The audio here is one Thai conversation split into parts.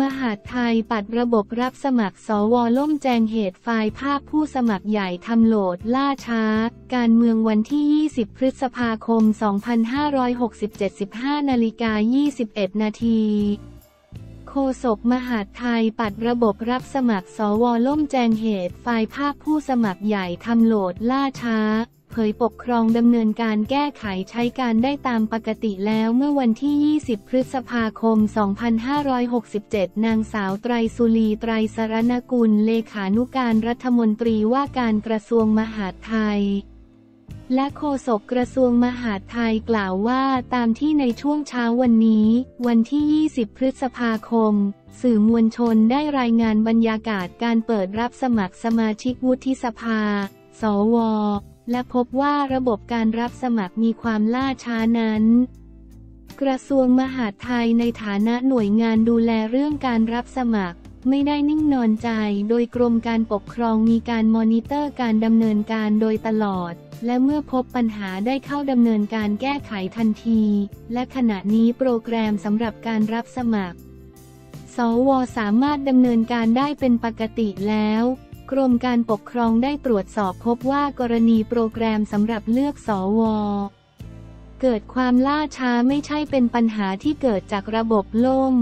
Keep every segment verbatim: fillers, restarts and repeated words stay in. มหาดไทยปัดระบบรับสมัครสวล่มแจงเหตุไฟล์ภาพผู้สมัครใหญ่ทำโหลดล่าช้าการเมืองวันที่ยี่สิบพฤษภาคมสองพันห้าร้อยหกสิบเจ็ด สิบห้านาฬิกายี่สิบเอ็ดนาทีโฆษกมหาดไทยปัดระบบรับสมัครสวล่มแจงเหตุไฟล์ภาพผู้สมัครใหญ่ทำโหลดล่าช้าเผยปกครองดำเนินการแก้ไขใช้การได้ตามปกติแล้วเมื่อวันที่ยี่สิบพฤษภาคมสองพันห้าร้อยหกสิบเจ็ดนางสาวไตรสุรีไตรสรณกุลเลขานุการรัฐมนตรีว่าการกระทรวงมหาดไทยและโฆษกกระทรวงมหาดไทยกล่าวว่าตามที่ในช่วงเช้าวันนี้วันที่ยี่สิบพฤษภาคมสื่อมวลชนได้รายงานบรรยากาศการเปิดรับสมัครสมาชิกวุฒิสภาสวและพบว่าระบบการรับสมัครมีความล่าช้านั้นกระทรวงมหาดไทยในฐานะหน่วยงานดูแลเรื่องการรับสมัครไม่ได้นิ่งนอนใจโดยกรมการปกครองมีการมอนิเตอร์การดำเนินการโดยตลอดและเมื่อพบปัญหาได้เข้าดำเนินการแก้ไขทันทีและขณะนี้โปรแกรมสำหรับการรับสมัครสว.สามารถดำเนินการได้เป็นปกติแล้วกรมการปกครองได้ตรวจสอบพบว่ากรณีโปรแกรมสำหรับเลือกสว.เกิดความล่าช้าไม่ใช่เป็นปัญหาที่เกิดจากระบบล่ม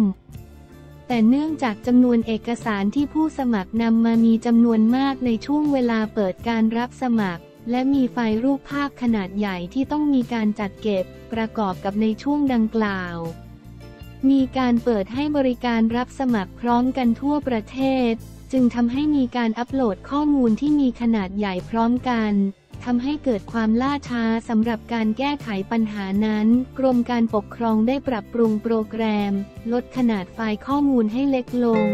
แต่เนื่องจากจำนวนเอกสารที่ผู้สมัครนำมามีจำนวนมากในช่วงเวลาเปิดการรับสมัครและมีไฟล์รูปภาพขนาดใหญ่ที่ต้องมีการจัดเก็บประกอบกับในช่วงดังกล่าวมีการเปิดให้บริการรับสมัครพร้อมกันทั่วประเทศจึงทำให้มีการอัปโหลดข้อมูลที่มีขนาดใหญ่พร้อมกันทำให้เกิดความล่าช้าสำหรับการแก้ไขปัญหานั้นกรมการปกครองได้ปรับปรุงโปรแกรมลดขนาดไฟล์ข้อมูลให้เล็กลง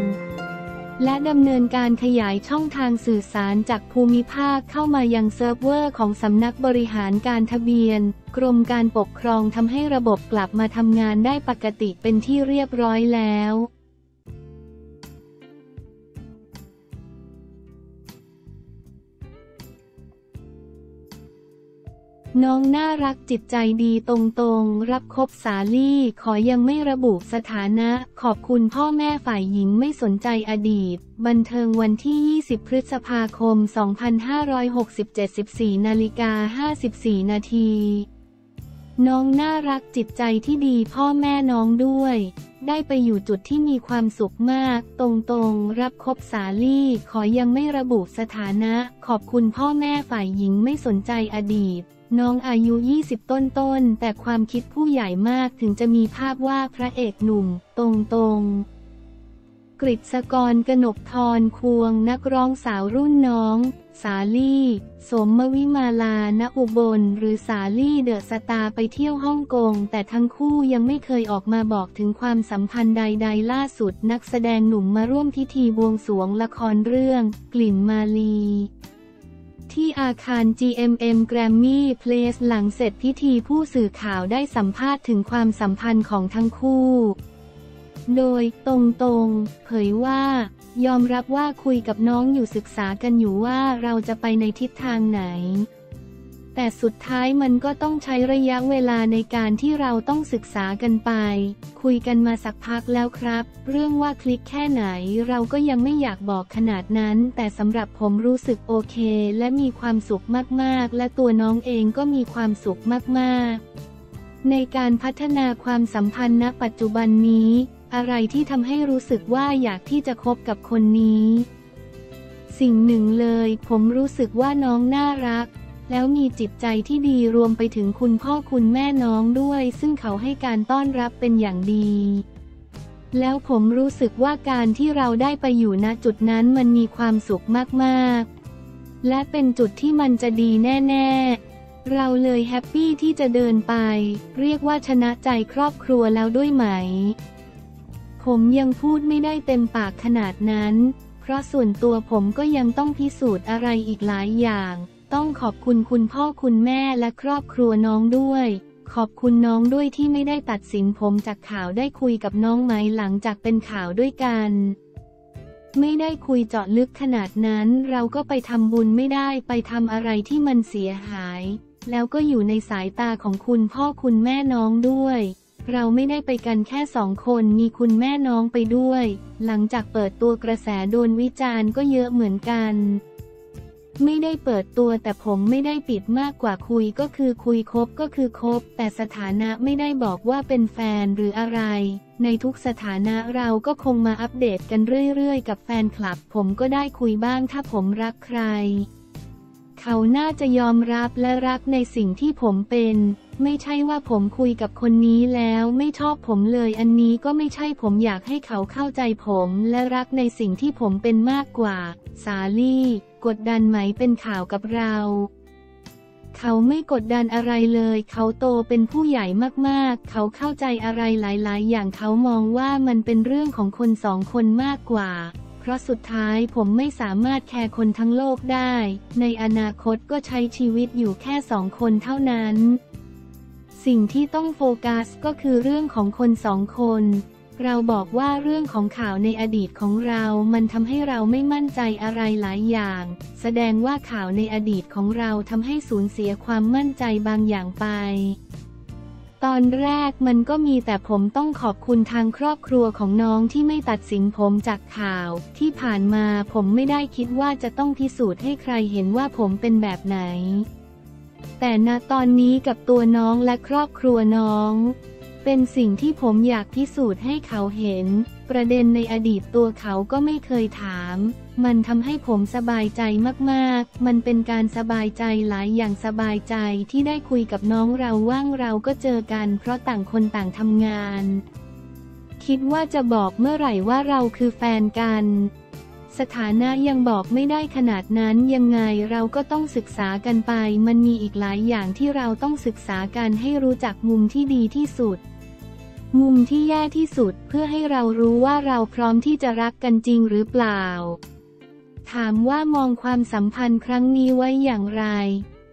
และดำเนินการขยายช่องทางสื่อสารจากภูมิภาคเข้ามายังเซิร์ฟเวอร์ของสำนักบริหารการทะเบียนกรมการปกครองทำให้ระบบกลับมาทำงานได้ปกติเป็นที่เรียบร้อยแล้วน้องน่ารักจิตใจดีตรงๆรับคบสาลี่ขอยังไม่ระบุสถานะขอบคุณพ่อแม่ฝ่ายหญิงไม่สนใจอดีตบันเทิงวันที่ยี่สิบพฤษภาคมสองพันห้าร้อยหกสิบเจ็ด สิบสี่นาฬิกาห้าสิบสี่นาทีน้องน่ารักจิตใจที่ดีพ่อแม่น้องด้วยได้ไปอยู่จุดที่มีความสุขมากตรงๆรับคบสาลี่ขอยังไม่ระบุสถานะขอบคุณพ่อแม่ฝ่ายหญิงไม่สนใจอดีตน้องอายุยี่สิบต้นๆแต่ความคิดผู้ใหญ่มากถึงจะมีภาพว่าพระเอกหนุ่มตรงๆกฤษกร กนกธรควงนักร้องสาวรุ่นน้องสาลี่สมวิมาลาณอุบลหรือสาลี่เดอะสตาร์ไปเที่ยวฮ่องกงแต่ทั้งคู่ยังไม่เคยออกมาบอกถึงความสัมพันธ์ใดๆล่าสุดนักแสดงหนุ่มมาร่วมพิธีบวงสรวงละครเรื่องกลิ่นมาลีที่อาคาร จี เอ็ม เอ็ม Grammy Place หลังเสร็จพิธีผู้สื่อข่าวได้สัมภาษณ์ถึงความสัมพันธ์ของทั้งคู่โดยตรงๆเผยว่ายอมรับว่าคุยกับน้องอยู่ศึกษากันอยู่ว่าเราจะไปในทิศทางไหนแต่สุดท้ายมันก็ต้องใช้ระยะเวลาในการที่เราต้องศึกษากันไปคุยกันมาสักพักแล้วครับเรื่องว่าคลิกแค่ไหนเราก็ยังไม่อยากบอกขนาดนั้นแต่สำหรับผมรู้สึกโอเคและมีความสุขมากๆและตัวน้องเองก็มีความสุขมากๆในการพัฒนาความสัมพันธ์ณปัจจุบันนี้อะไรที่ทำให้รู้สึกว่าอยากที่จะคบกับคนนี้สิ่งหนึ่งเลยผมรู้สึกว่าน้องน่ารักแล้วมีจิตใจที่ดีรวมไปถึงคุณพ่อคุณแม่น้องด้วยซึ่งเขาให้การต้อนรับเป็นอย่างดีแล้วผมรู้สึกว่าการที่เราได้ไปอยู่ณจุดนั้นมันมีความสุขมากๆและเป็นจุดที่มันจะดีแน่ๆเราเลยแฮปปี้ที่จะเดินไปเรียกว่าชนะใจครอบครัวแล้วด้วยไหมผมยังพูดไม่ได้เต็มปากขนาดนั้นเพราะส่วนตัวผมก็ยังต้องพิสูจน์อะไรอีกหลายอย่างต้องขอบคุณคุณพ่อคุณแม่และครอบครัวน้องด้วยขอบคุณน้องด้วยที่ไม่ได้ตัดสินผมจากข่าวได้คุยกับน้องไหมหลังจากเป็นข่าวด้วยกันไม่ได้คุยเจาะลึกขนาดนั้นเราก็ไปทำบุญไม่ได้ไปทำอะไรที่มันเสียหายแล้วก็อยู่ในสายตาของคุณพ่อคุณแม่น้องด้วย เราไม่ได้ไปกันแค่สองคนมีคุณแม่น้องไปด้วยหลังจากเปิดตัวกระแสโดนวิจารณ์ก็เยอะเหมือนกันไม่ได้เปิดตัวแต่ผมไม่ได้ปิดมากกว่าคุยก็คือคุยคบก็คือคบแต่สถานะไม่ได้บอกว่าเป็นแฟนหรืออะไรในทุกสถานะเราก็คงมาอัปเดตกันเรื่อยๆกับแฟนคลับผมก็ได้คุยบ้างถ้าผมรักใครเขาน่าจะยอมรับและรักในสิ่งที่ผมเป็นไม่ใช่ว่าผมคุยกับคนนี้แล้วไม่ชอบผมเลยอันนี้ก็ไม่ใช่ผมอยากให้เขาเข้าใจผมและรักในสิ่งที่ผมเป็นมากกว่าสาลี่กดดันไหมเป็นข่าวกับเราเขาไม่กดดันอะไรเลยเขาโตเป็นผู้ใหญ่มากๆเขาเข้าใจอะไรหลายๆอย่างเขามองว่ามันเป็นเรื่องของคนสองคนมากกว่าเพราะสุดท้ายผมไม่สามารถแคร์คนทั้งโลกได้ในอนาคตก็ใช้ชีวิตอยู่แค่สองคนเท่านั้นสิ่งที่ต้องโฟกัสก็คือเรื่องของคนสองคนเราบอกว่าเรื่องของข่าวในอดีตของเรามันทำให้เราไม่มั่นใจอะไรหลายอย่างแสดงว่าข่าวในอดีตของเราทำให้สูญเสียความมั่นใจบางอย่างไปตอนแรกมันก็มีแต่ผมต้องขอบคุณทางครอบครัวของน้องที่ไม่ตัดสินผมจากข่าวที่ผ่านมาผมไม่ได้คิดว่าจะต้องพิสูจน์ให้ใครเห็นว่าผมเป็นแบบไหนแต่ณตอนนี้กับตัวน้องและครอบครัวน้องเป็นสิ่งที่ผมอยากพิสูจน์ให้เขาเห็นประเด็นในอดีตตัวเขาก็ไม่เคยถามมันทำให้ผมสบายใจมากๆมันเป็นการสบายใจหลายอย่างสบายใจที่ได้คุยกับน้องเราว่างเราก็เจอกันเพราะต่างคนต่างทำงานคิดว่าจะบอกเมื่อไหร่ว่าเราคือแฟนกันสถานะยังบอกไม่ได้ขนาดนั้นยังไงเราก็ต้องศึกษากันไปมันมีอีกหลายอย่างที่เราต้องศึกษากันให้รู้จักมุมที่ดีที่สุดมุมที่แย่ที่สุดเพื่อให้เรารู้ว่าเราพร้อมที่จะรักกันจริงหรือเปล่าถามว่ามองความสัมพันธ์ครั้งนี้ไว้อย่างไร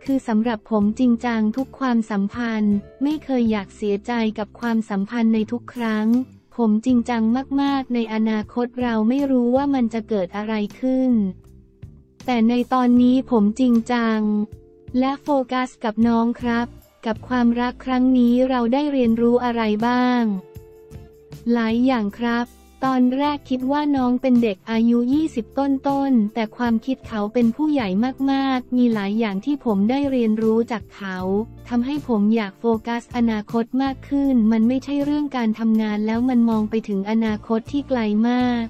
คือสำหรับผมจริงจังทุกความสัมพันธ์ไม่เคยอยากเสียใจกับความสัมพันธ์ในทุกครั้งผมจริงจังมากๆในอนาคตเราไม่รู้ว่ามันจะเกิดอะไรขึ้นแต่ในตอนนี้ผมจริงจังและโฟกัสกับน้องครับกับความรักครั้งนี้เราได้เรียนรู้อะไรบ้างหลายอย่างครับตอนแรกคิดว่าน้องเป็นเด็กอายุยี่สิบต้นๆแต่ความคิดเขาเป็นผู้ใหญ่มากๆมีหลายอย่างที่ผมได้เรียนรู้จากเขาทำให้ผมอยากโฟกัสอนาคตมากขึ้นมันไม่ใช่เรื่องการทำงานแล้วมันมองไปถึงอนาคตที่ไกลมาก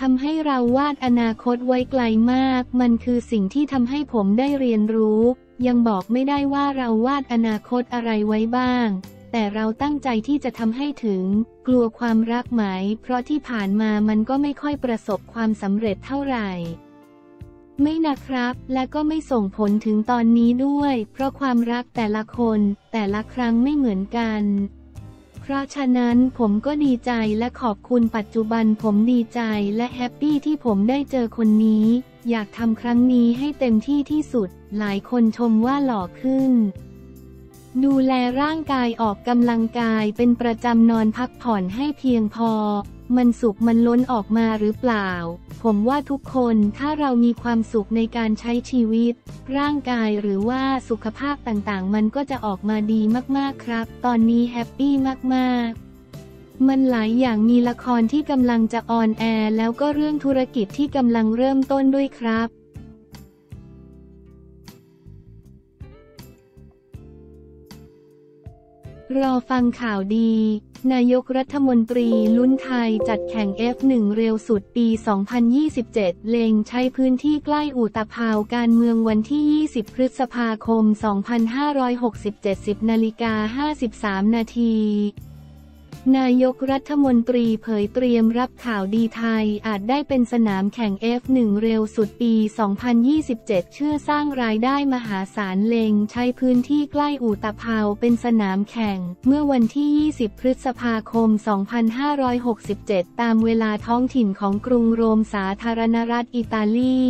ทำให้เราวาดอนาคตไว้ไกลมากมันคือสิ่งที่ทำให้ผมได้เรียนรู้ยังบอกไม่ได้ว่าเราวาดอนาคตอะไรไว้บ้างแต่เราตั้งใจที่จะทำให้ถึงกลัวความรักไหมเพราะที่ผ่านมามันก็ไม่ค่อยประสบความสำเร็จเท่าไหร่ไม่นะครับและก็ไม่ส่งผลถึงตอนนี้ด้วยเพราะความรักแต่ละคนแต่ละครั้งไม่เหมือนกันเพราะฉะนั้นผมก็ดีใจและขอบคุณปัจจุบันผมดีใจและแฮปปี้ที่ผมได้เจอคนนี้อยากทำครั้งนี้ให้เต็มที่ที่สุดหลายคนชมว่าหล่อขึ้นดูแลร่างกายออกกำลังกายเป็นประจำนอนพักผ่อนให้เพียงพอมันสุขมันล้นออกมาหรือเปล่าผมว่าทุกคนถ้าเรามีความสุขในการใช้ชีวิตร่างกายหรือว่าสุขภาพต่างๆมันก็จะออกมาดีมากๆครับตอนนี้แฮปปี้มากๆมันหลายอย่างมีละครที่กำลังจะออนแอร์แล้วก็เรื่องธุรกิจที่กำลังเริ่มต้นด้วยครับรอฟังข่าวดีนายกรัฐมนตรีลุ้นไทยจัดแข่ง เอฟ หนึ่ง เร็วสุดปี สองพันยี่สิบเจ็ด เล็งใช้พื้นที่ใกล้อุตภาวการเมืองวันที่ ยี่สิบ พฤษภาคม สองพันห้าร้อยหกสิบเจ็ด สิบนาฬิกาห้าสิบสามนาทีนายกรัฐมนตรีเผยเตรียมรับข่าวดีไทยอาจได้เป็นสนามแข่ง เอฟ หนึ่ง เร็วสุดปี สองพันยี่สิบเจ็ด เชื่อสร้างรายได้มหาศาลเล็งใช้พื้นที่ใกล้อุตภาวเป็นสนามแข่งเมื่อวันที่ ยี่สิบ พฤษภาคม สองพันห้าร้อยหกสิบเจ็ด ตามเวลาท้องถิ่นของกรุงโรมสาธารณรัฐอิตาลี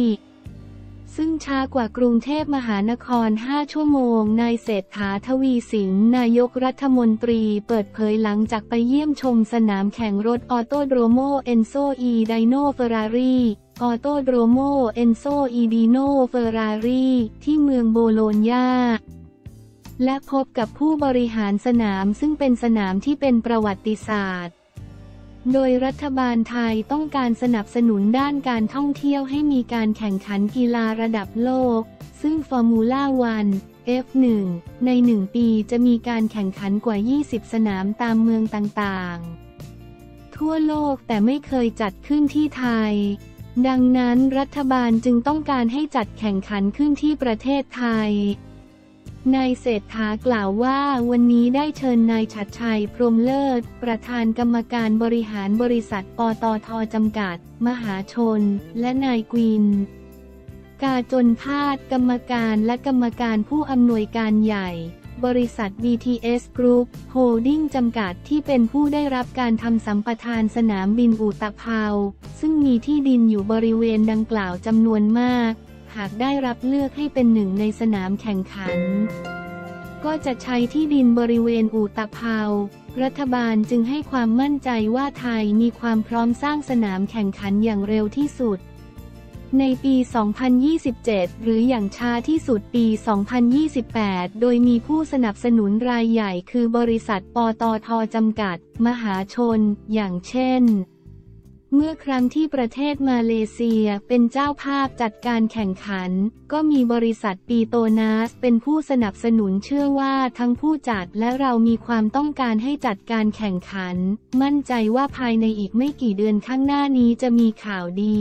ซึ่งช้ากว่ากรุงเทพมหานคร ห้า ชั่วโมงนายเศรษฐา ทวีสินนายกรัฐมนตรีเปิดเผยหลังจากไปเยี่ยมชมสนามแข่งรถออโตโดรโมเอนโซอีดิโนเฟอร์รารีออโตโดรโมเอนโซอีดิโนเฟอร์รารีที่เมืองโบโลญญา และพบกับผู้บริหารสนามซึ่งเป็นสนามที่เป็นประวัติศาสตร์โดยรัฐบาลไทยต้องการสนับสนุนด้านการท่องเที่ยวให้มีการแข่งขันกีฬาระดับโลกซึ่ง Formula วัน เอฟ หนึ่ง ในหนึ่งปีจะมีการแข่งขันกว่ายี่สิบสนามตามเมืองต่างๆทั่วโลกแต่ไม่เคยจัดขึ้นที่ไทยดังนั้นรัฐบาลจึงต้องการให้จัดแข่งขันขึ้นที่ประเทศไทยนายเศรษฐากล่าวว่าวันนี้ได้เชิญนายฉัตรชัย พรหมเลิศประธานกรรมการบริหารบริษัทปตท.จำกัดมหาชนและนายกวินกาจนพาสกรรมการและกรรมการผู้อำนวยการใหญ่บริษัท บี ที เอส Group Holding จำกัดที่เป็นผู้ได้รับการทำสัมปทานสนามบินอุตภาวซึ่งมีที่ดินอยู่บริเวณดังกล่าวจำนวนมากหากได้รับเลือกให้เป็นหนึ่งในสนามแข่งขันก็จะใช้ที่ดินบริเวณอุตภาวรัฐบาลจึงให้ความมั่นใจว่าไทยมีความพร้อมสร้างสนามแข่งขันอย่างเร็วที่สุดในปี สองพันยี่สิบเจ็ด หรืออย่างช้าที่สุดปี สองพันยี่สิบแปด โดยมีผู้สนับสนุนรายใหญ่คือบริษัทปตท.จำกัดมหาชนอย่างเช่นเมื่อครั้งที่ประเทศมาเลเซียเป็นเจ้าภาพจัดการแข่งขันก็มีบริษัทปีโตนัสเป็นผู้สนับสนุนเชื่อว่าทั้งผู้จัดและเรามีความต้องการให้จัดการแข่งขันมั่นใจว่าภายในอีกไม่กี่เดือนข้างหน้านี้จะมีข่าวดี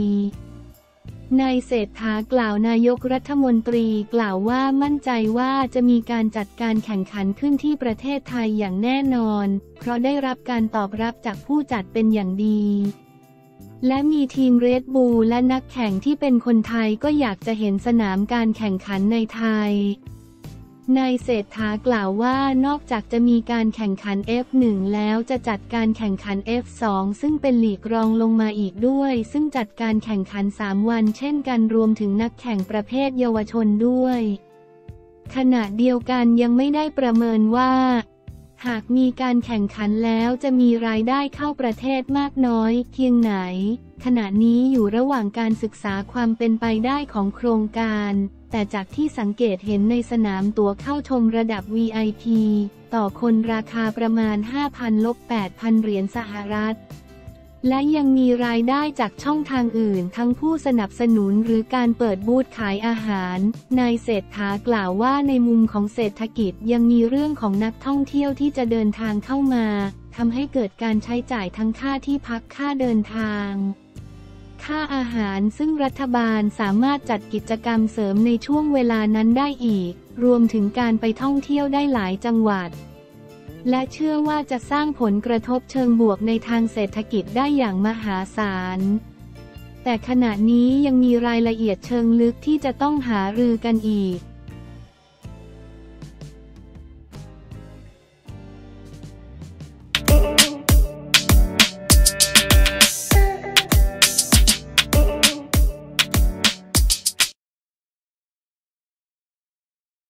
นายเศรษฐากล่าวนายกรัฐมนตรีกล่าวว่ามั่นใจว่าจะมีการจัดการแข่งขันขึ้นที่ประเทศไทยอย่างแน่นอนเพราะได้รับการตอบรับจากผู้จัดเป็นอย่างดีและมีทีมเรดบูลและนักแข่งที่เป็นคนไทยก็อยากจะเห็นสนามการแข่งขันในไทยนายเศรษฐากล่าวว่านอกจากจะมีการแข่งขัน เอฟ หนึ่ง แล้วจะจัดการแข่งขัน เอฟ สอง ซึ่งเป็นลีกรองลงมาอีกด้วยซึ่งจัดการแข่งขันสามวันเช่นกันรวมถึงนักแข่งประเภทเยาวชนด้วยขณะเดียวกันยังไม่ได้ประเมินว่าหากมีการแข่งขันแล้วจะมีรายได้เข้าประเทศมากน้อยเพียงไหนขณะนี้อยู่ระหว่างการศึกษาความเป็นไปได้ของโครงการแต่จากที่สังเกตเห็นในสนามตั๋วเข้าชมระดับ วี ไอ พี ต่อคนราคาประมาณ ห้าพันถึงแปดพัน เหรียญสหรัฐและยังมีรายได้จากช่องทางอื่นทั้งผู้สนับสนุนหรือการเปิดบูธขายอาหารนายเศรษฐากล่าวว่าในมุมของเศรษฐกิจยังมีเรื่องของนักท่องเที่ยวที่จะเดินทางเข้ามาทำให้เกิดการใช้จ่ายทั้งค่าที่พักค่าเดินทางค่าอาหารซึ่งรัฐบาลสามารถจัดกิจกรรมเสริมในช่วงเวลานั้นได้อีกรวมถึงการไปท่องเที่ยวได้หลายจังหวัดและเชื่อว่าจะสร้างผลกระทบเชิงบวกในทางเศรษฐกิจได้อย่างมหาศาลแต่ขณะนี้ยังมีรายละเอียดเชิงลึกที่จะต้องหารือกันอีก